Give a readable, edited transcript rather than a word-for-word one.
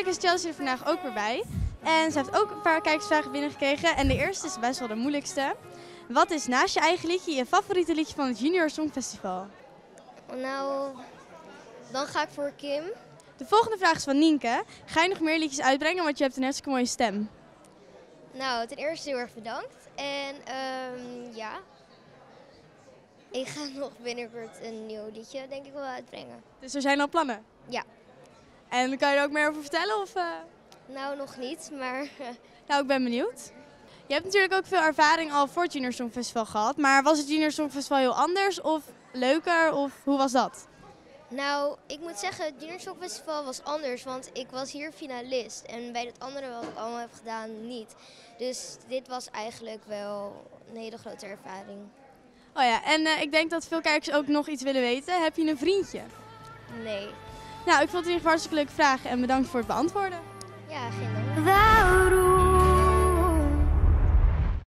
Natuurlijk is Chelsea vandaag ook weer bij. En ze heeft ook een paar kijkersvragen binnengekregen. En de eerste is best wel de moeilijkste. Wat is naast je eigen liedje je favoriete liedje van het Junior Songfestival? Nou, dan ga ik voor Kim. De volgende vraag is van Nienke. Ga je nog meer liedjes uitbrengen, want je hebt een hartstikke mooie stem. Nou, ten eerste heel erg bedankt. En ja, ik ga nog binnenkort een nieuw liedje denk ik wel uitbrengen. Dus er zijn al plannen? Ja. En kan je er ook meer over vertellen? Of, Nou, nog niet, maar... Nou, ik ben benieuwd. Je hebt natuurlijk ook veel ervaring al voor het Junior Songfestival gehad. Maar was het Junior Songfestival heel anders of leuker? Of hoe was dat? Nou, ik moet zeggen, het Junior Songfestival was anders, want ik was hier finalist. En bij het andere wat ik allemaal heb gedaan, niet. Dus dit was eigenlijk wel een hele grote ervaring. Oh ja, en ik denk dat veel kijkers ook nog iets willen weten. Heb je een vriendje? Nee. Nou, ik vond het in ieder geval hartstikke leuke vragen en bedankt voor het beantwoorden. Ja, geen dank.